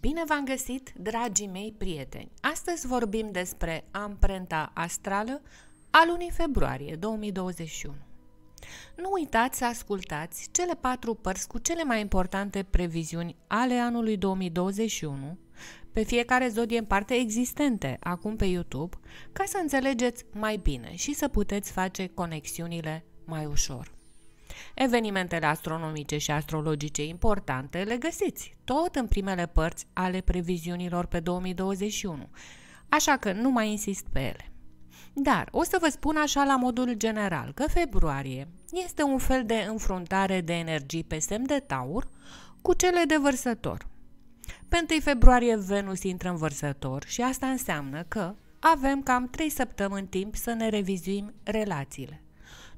Bine v-am găsit, dragii mei prieteni! Astăzi vorbim despre amprenta astrală a lunii februarie 2021. Nu uitați să ascultați cele 4 părți cu cele mai importante previziuni ale anului 2021, pe fiecare zodie în parte existente acum pe YouTube, ca să înțelegeți mai bine și să puteți face conexiunile mai ușor. Evenimentele astronomice și astrologice importante le găsiți tot în primele părți ale previziunilor pe 2021, așa că nu mai insist pe ele. Dar o să vă spun așa la modul general că februarie este un fel de înfruntare de energii pe semn de Taur cu cele de Vărsător. Pe 1 februarie Venus intră în Vărsător și asta înseamnă că avem cam 3 săptămâni timp să ne revizuim relațiile.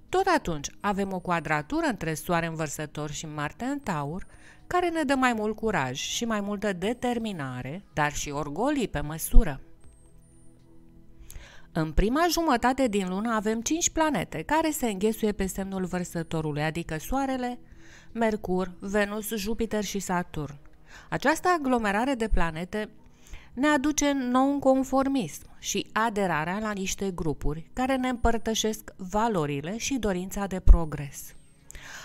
Tot atunci avem o quadratură între Soare în Vărsător și Marte în Taur, care ne dă mai mult curaj și mai multă determinare, dar și orgolii pe măsură. În prima jumătate din lună avem 5 planete care se înghesuie pe semnul Vărsătorului, adică Soarele, Mercur, Venus, Jupiter și Saturn. Această aglomerare de planete ne aduce nonconformism și aderarea la niște grupuri care ne împărtășesc valorile și dorința de progres.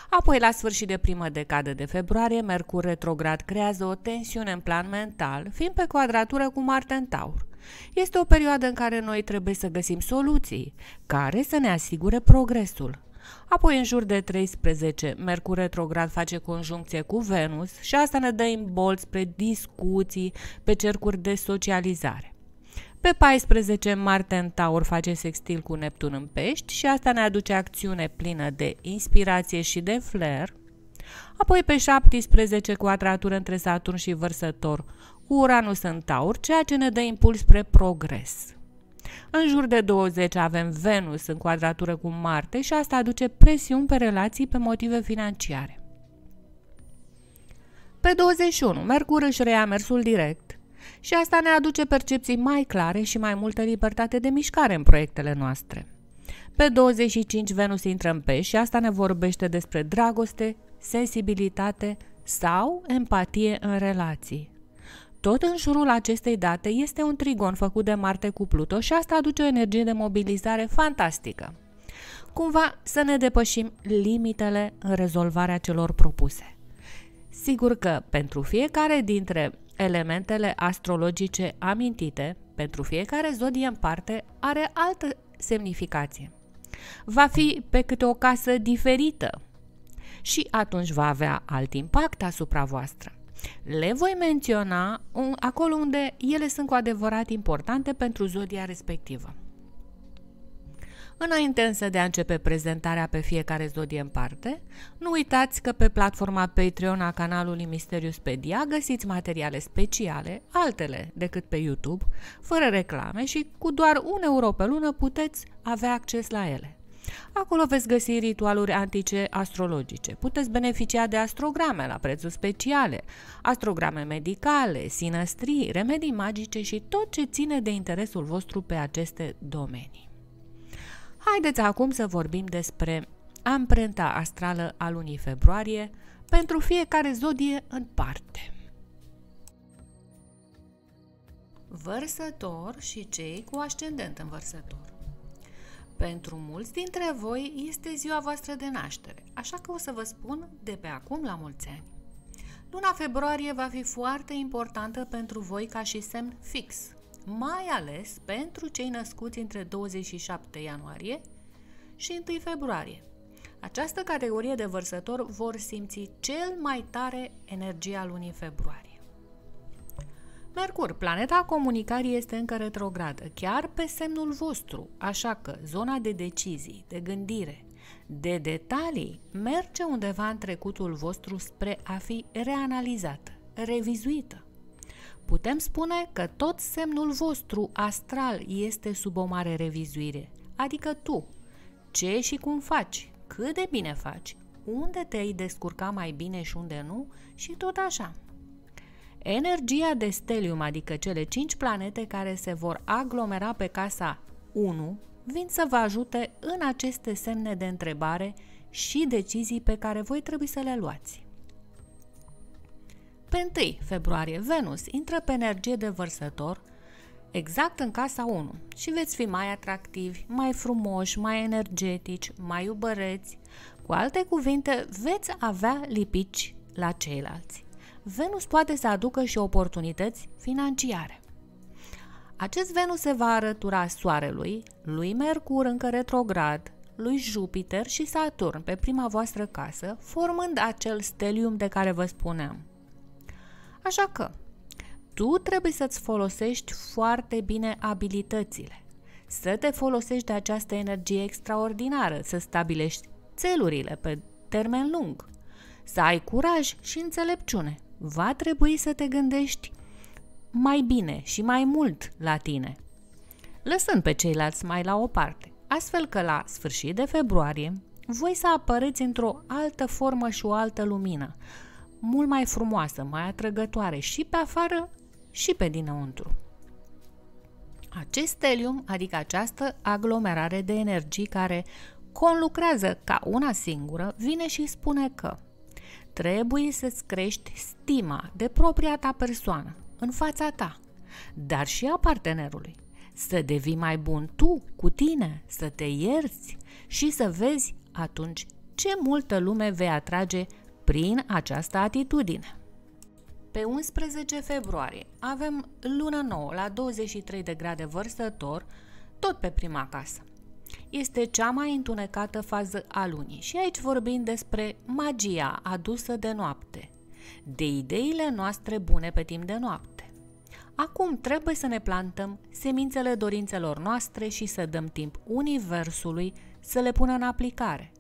Apoi, la sfârșit de prima decadă de februarie, Mercur retrograd creează o tensiune în plan mental, fiind pe quadratură cu Marte în Taur. Este o perioadă în care noi trebuie să găsim soluții care să ne asigure progresul. Apoi, în jur de 13, Mercur retrograd face conjuncție cu Venus și asta ne dă imbold spre discuții pe cercuri de socializare. Pe 14, Marte în Taur face sextil cu Neptun în Pești și asta ne aduce acțiune plină de inspirație și de flair. Apoi, pe 17, quadratură între Saturn și Vărsător cu Uranus în Taur, ceea ce ne dă impuls spre progres. În jur de 20 avem Venus în quadratură cu Marte și asta aduce presiuni pe relații pe motive financiare. Pe 21, Mercur își reia mersul direct și asta ne aduce percepții mai clare și mai multă libertate de mișcare în proiectele noastre. Pe 25, Venus intră în Pești și asta ne vorbește despre dragoste, sensibilitate sau empatie în relații. Tot în jurul acestei date este un trigon făcut de Marte cu Pluto și asta aduce o energie de mobilizare fantastică. Cumva să ne depășim limitele în rezolvarea celor propuse. Sigur că pentru fiecare dintre elementele astrologice amintite, pentru fiecare zodie în parte, are altă semnificație. Va fi pe câte o casă diferită și atunci va avea alt impact asupra voastră. Le voi menționa acolo unde ele sunt cu adevărat importante pentru zodia respectivă. Înainte însă de a începe prezentarea pe fiecare zodie în parte, nu uitați că pe platforma Patreon a canalului MysteriousPedia găsiți materiale speciale, altele decât pe YouTube, fără reclame și cu doar 1 euro pe lună puteți avea acces la ele. Acolo veți găsi ritualuri antice astrologice, puteți beneficia de astrograme la prețuri speciale, astrograme medicale, sinastrii, remedii magice și tot ce ține de interesul vostru pe aceste domenii. Haideți acum să vorbim despre amprenta astrală a lunii februarie pentru fiecare zodie în parte. Vărsător și cei cu ascendent în Vărsător. Pentru mulți dintre voi este ziua voastră de naștere, așa că o să vă spun de pe acum la mulți ani. Luna februarie va fi foarte importantă pentru voi ca și semn fix, mai ales pentru cei născuți între 27 ianuarie și 1 februarie. Această categorie de vărsători vor simți cel mai tare energia lunii februarie. Mercur, planeta comunicării, este încă retrogradă, chiar pe semnul vostru, așa că zona de decizii, de gândire, de detalii merge undeva în trecutul vostru spre a fi reanalizată, revizuită. Putem spune că tot semnul vostru astral este sub o mare revizuire, adică tu, ce și cum faci, cât de bine faci, unde te-ai descurca mai bine și unde nu și tot așa. Energia de Stellium, adică cele 5 planete care se vor aglomera pe casa 1, vin să vă ajute în aceste semne de întrebare și decizii pe care voi trebuie să le luați. Pe 1 februarie, Venus intră pe energie de vărsător exact în casa 1 și veți fi mai atractivi, mai frumoși, mai energetici, mai iubăreți. Cu alte cuvinte, veți avea lipici la ceilalți. Venus poate să aducă și oportunități financiare. Acest Venus se va arătura Soarelui, lui Mercur încă retrograd, lui Jupiter și Saturn pe prima voastră casă, formând acel Stellium de care vă spuneam. Așa că tu trebuie să-ți folosești foarte bine abilitățile, să te folosești de această energie extraordinară, să stabilești țelurile pe termen lung, să ai curaj și înțelepciune. Va trebui să te gândești mai bine și mai mult la tine, lăsând pe ceilalți mai la o parte, astfel că la sfârșit de februarie voi să apăreți într-o altă formă și o altă lumină, mult mai frumoasă, mai atrăgătoare și pe afară și pe dinăuntru. Acest Stellium, adică această aglomerare de energii care conlucrează ca una singură, vine și spune că trebuie să-ți crești stima de propria ta persoană în fața ta, dar și a partenerului, să devii mai bun tu cu tine, să te ierți și să vezi atunci ce multă lume vei atrage prin această atitudine. Pe 11 februarie avem lună nouă la 23 de grade vărsător, tot pe prima casă. Este cea mai întunecată fază a lunii și aici vorbim despre magia adusă de noapte, de ideile noastre bune pe timp de noapte. Acum trebuie să ne plantăm semințele dorințelor noastre și să dăm timp Universului să le pună în aplicare.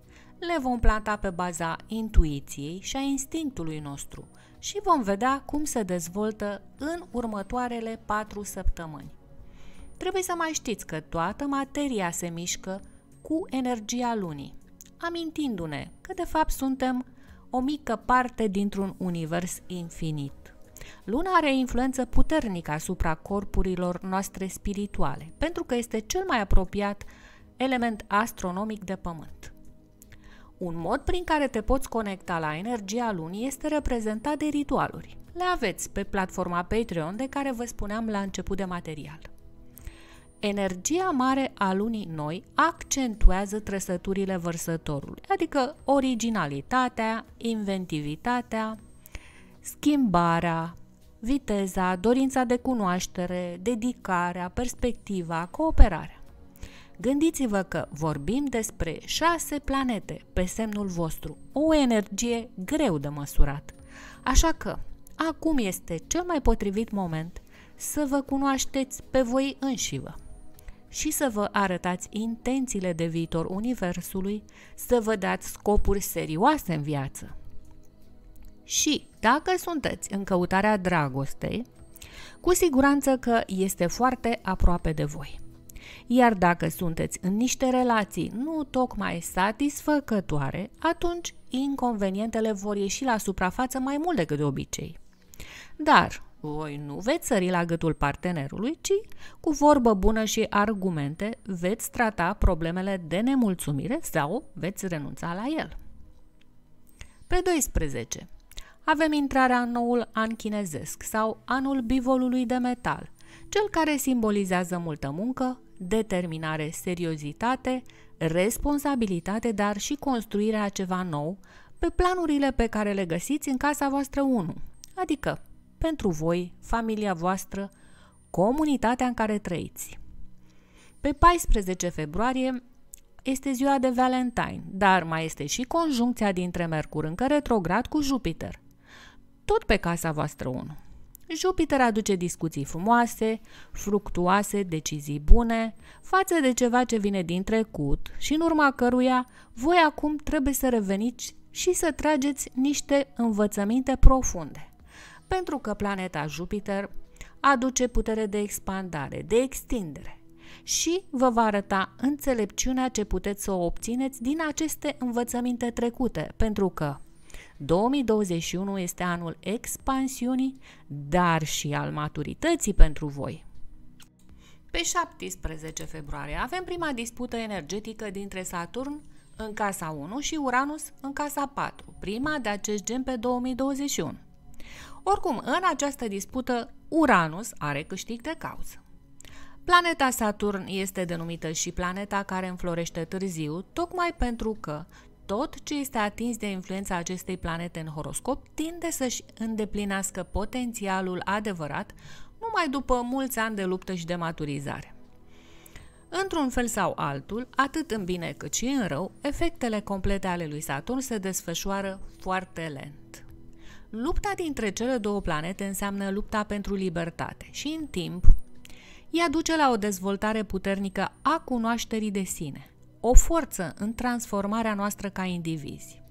Le vom planta pe baza intuiției și a instinctului nostru și vom vedea cum se dezvoltă în următoarele 4 săptămâni. Trebuie să mai știți că toată materia se mișcă cu energia lunii, amintindu-ne că de fapt suntem o mică parte dintr-un univers infinit. Luna are influență puternică asupra corpurilor noastre spirituale, pentru că este cel mai apropiat element astronomic de Pământ. Un mod prin care te poți conecta la energia lunii este reprezentat de ritualuri. Le aveți pe platforma Patreon de care vă spuneam la început de material. Energia mare a lunii noi accentuează trăsăturile vărsătorului, adică originalitatea, inventivitatea, schimbarea, viteza, dorința de cunoaștere, dedicarea, perspectiva, cooperarea. Gândiți-vă că vorbim despre 6 planete pe semnul vostru, o energie greu de măsurat. Așa că acum este cel mai potrivit moment să vă cunoașteți pe voi înșivă și să vă arătați intențiile de viitor Universului, să vă dați scopuri serioase în viață. Și dacă sunteți în căutarea dragostei, cu siguranță că este foarte aproape de voi. Iar dacă sunteți în niște relații nu tocmai satisfăcătoare, atunci inconvenientele vor ieși la suprafață mai mult decât de obicei. Dar voi nu veți sări la gâtul partenerului, ci cu vorbă bună și argumente veți trata problemele de nemulțumire sau veți renunța la el. Pe 12 avem intrarea în noul an chinezesc sau anul bivolului de metal, cel care simbolizează multă muncă, determinare, seriozitate, responsabilitate, dar și construirea a ceva nou pe planurile pe care le găsiți în casa voastră 1, adică pentru voi, familia voastră, comunitatea în care trăiți. Pe 14 februarie este ziua de Valentine, dar mai este și conjuncția dintre Mercur încă retrograd cu Jupiter, tot pe casa voastră 1. Jupiter aduce discuții frumoase, fructuoase, decizii bune, față de ceva ce vine din trecut și în urma căruia voi acum trebuie să reveniți și să trageți niște învățăminte profunde. Pentru că planeta Jupiter aduce putere de expandare, de extindere și vă va arăta înțelepciunea ce puteți să o obțineți din aceste învățăminte trecute, pentru că 2021 este anul expansiunii, dar și al maturității pentru voi. Pe 17 februarie avem prima dispută energetică dintre Saturn în casa 1 și Uranus în casa 4, prima de acest gen pe 2021. Oricum, în această dispută, Uranus are câștig de cauză. Planeta Saturn este denumită și planeta care înflorește târziu, tocmai pentru că tot ce este atins de influența acestei planete în horoscop tinde să-și îndeplinească potențialul adevărat numai după mulți ani de luptă și de maturizare. Într-un fel sau altul, atât în bine cât și în rău, efectele complete ale lui Saturn se desfășoară foarte lent. Lupta dintre cele două planete înseamnă lupta pentru libertate și, în timp, ea duce la o dezvoltare puternică a cunoașterii de sine, o forță în transformarea noastră ca indivizi.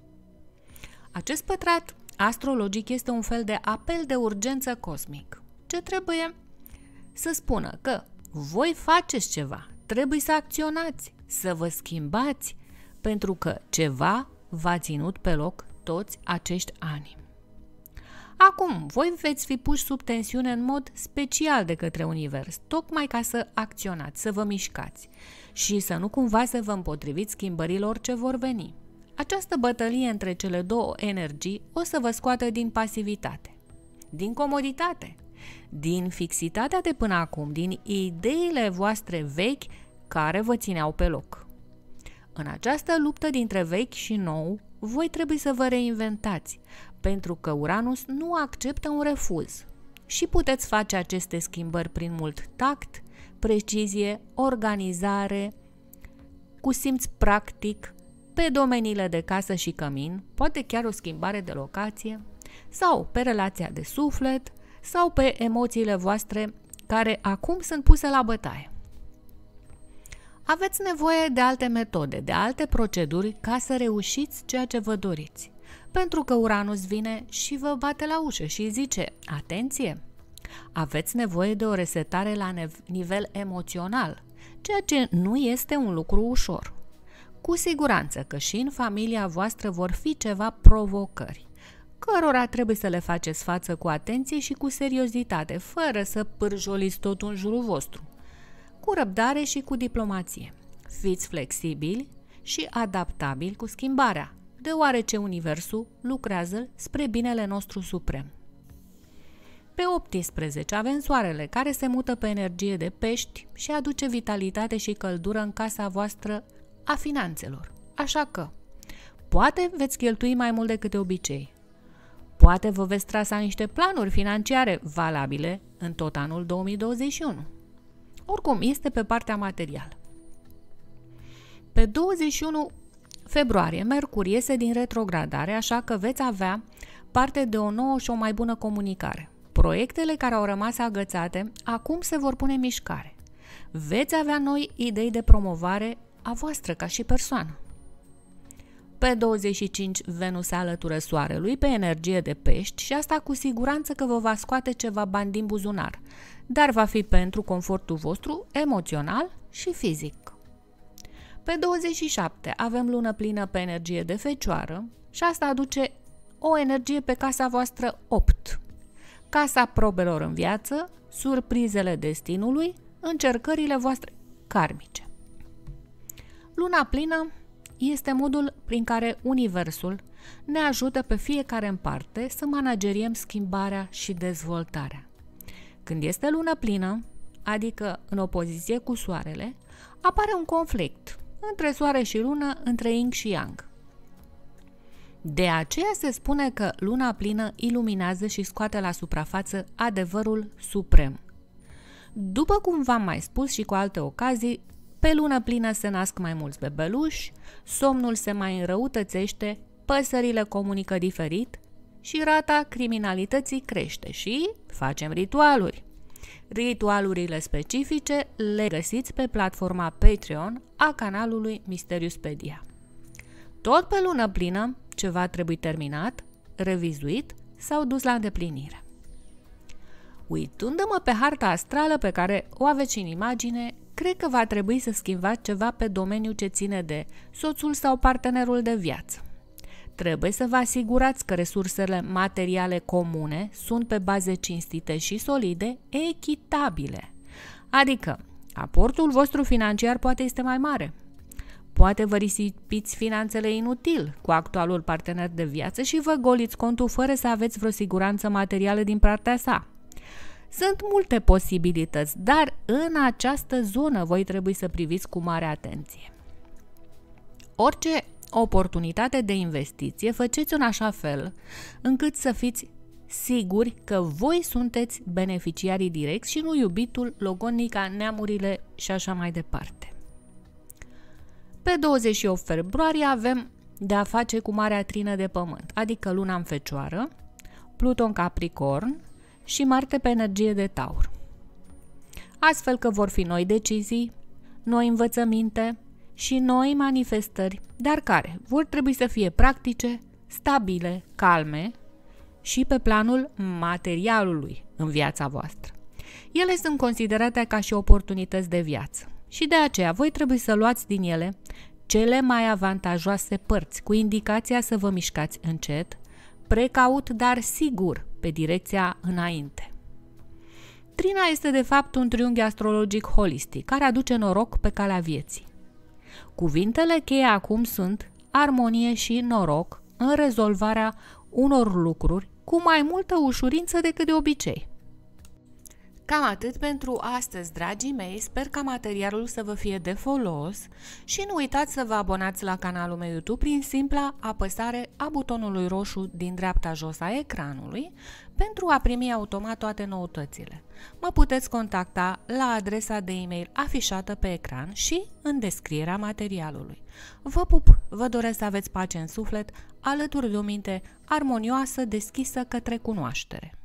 Acest pătrat astrologic este un fel de apel de urgență cosmic, ce trebuie să spună că voi faceți ceva, trebuie să acționați, să vă schimbați, pentru că ceva v-a ținut pe loc toți acești ani. Acum, voi veți fi puși sub tensiune în mod special de către univers, tocmai ca să acționați, să vă mișcați și să nu cumva să vă împotriviți schimbărilor ce vor veni. Această bătălie între cele două energii o să vă scoată din pasivitate, din comoditate, din fixitatea de până acum, din ideile voastre vechi care vă țineau pe loc. În această luptă dintre vechi și nou, voi trebuie să vă reinventați, pentru că Uranus nu acceptă un refuz și puteți face aceste schimbări prin mult tact, precizie, organizare, cu simț practic, pe domeniile de casă și cămin, poate chiar o schimbare de locație, sau pe relația de suflet, sau pe emoțiile voastre care acum sunt puse la bătaie. Aveți nevoie de alte metode, de alte proceduri ca să reușiți ceea ce vă doriți. Pentru că Uranus vine și vă bate la ușă și zice, atenție, aveți nevoie de o resetare la nivel emoțional, ceea ce nu este un lucru ușor. Cu siguranță că și în familia voastră vor fi ceva provocări, cărora trebuie să le faceți față cu atenție și cu seriozitate, fără să pârjoliți totul în jurul vostru, cu răbdare și cu diplomație. Fiți flexibili și adaptabili cu schimbarea, deoarece Universul lucrează spre binele nostru suprem. Pe 18 avem Soarele, care se mută pe energie de pești și aduce vitalitate și căldură în casa voastră a finanțelor. Așa că, poate veți cheltui mai mult decât de obicei. Poate vă veți trasa niște planuri financiare valabile în tot anul 2021. Oricum, este pe partea materială. Pe 21 februarie, Mercur iese din retrogradare, așa că veți avea parte de o nouă și o mai bună comunicare. Proiectele care au rămas agățate acum se vor pune în mișcare. Veți avea noi idei de promovare a voastră ca și persoană. Pe 25, Venus se alătură Soarelui pe energie de pești și asta cu siguranță că vă va scoate ceva bani din buzunar, dar va fi pentru confortul vostru emoțional și fizic. Pe 27 avem lună plină pe energie de fecioară și asta aduce o energie pe casa voastră 8. Casa probelor în viață, surprizele destinului, încercările voastre karmice. Luna plină este modul prin care Universul ne ajută pe fiecare în parte să manageriem schimbarea și dezvoltarea. Când este lună plină, adică în opoziție cu Soarele, apare un conflict între Soare și Lună, între Yin și Yang. De aceea se spune că luna plină iluminează și scoate la suprafață adevărul suprem. După cum v-am mai spus și cu alte ocazii, pe lună plină se nasc mai mulți bebeluși, somnul se mai înrăutățește, păsările comunică diferit și rata criminalității crește și facem ritualuri. Ritualurile specifice le găsiți pe platforma Patreon a canalului MysteriousPedia. Tot pe lună plină, ceva trebuie terminat, revizuit sau dus la îndeplinire. Uitându-mă pe harta astrală pe care o aveți în imagine, cred că va trebui să schimbați ceva pe domeniul ce ține de soțul sau partenerul de viață. Trebuie să vă asigurați că resursele materiale comune sunt pe baze cinstite și solide, echitabile. Adică, aportul vostru financiar poate este mai mare. Poate vă risipiți finanțele inutil cu actualul partener de viață și vă goliți contul fără să aveți vreo siguranță materială din partea sa. Sunt multe posibilități, dar în această zonă voi trebui să priviți cu mare atenție. Orice oportunitate de investiție, faceți-o în așa fel încât să fiți siguri că voi sunteți beneficiarii direcți și nu iubitul, logonica, neamurile și așa mai departe. Pe 28 februarie avem de a face cu Marea Trină de Pământ, adică Luna în Fecioară, Pluton în Capricorn și Marte pe energie de Taur. Astfel că vor fi noi decizii, noi învățăminte și noi manifestări, dar care vor trebui să fie practice, stabile, calme și pe planul materialului în viața voastră. Ele sunt considerate ca și oportunități de viață și de aceea voi trebui să luați din ele cele mai avantajoase părți, cu indicația să vă mișcați încet, precaut, dar sigur, pe direcția înainte. Trina este de fapt un triunghi astrologic holistic, care aduce noroc pe calea vieții. Cuvintele cheie acum sunt armonie și noroc în rezolvarea unor lucruri cu mai multă ușurință decât de obicei. Cam atât pentru astăzi, dragii mei, sper ca materialul să vă fie de folos și nu uitați să vă abonați la canalul meu YouTube prin simpla apăsare a butonului roșu din dreapta jos a ecranului pentru a primi automat toate noutățile. Mă puteți contacta la adresa de e-mail afișată pe ecran și în descrierea materialului. Vă pup, vă doresc să aveți pace în suflet, alături de o minte armonioasă deschisă către cunoaștere.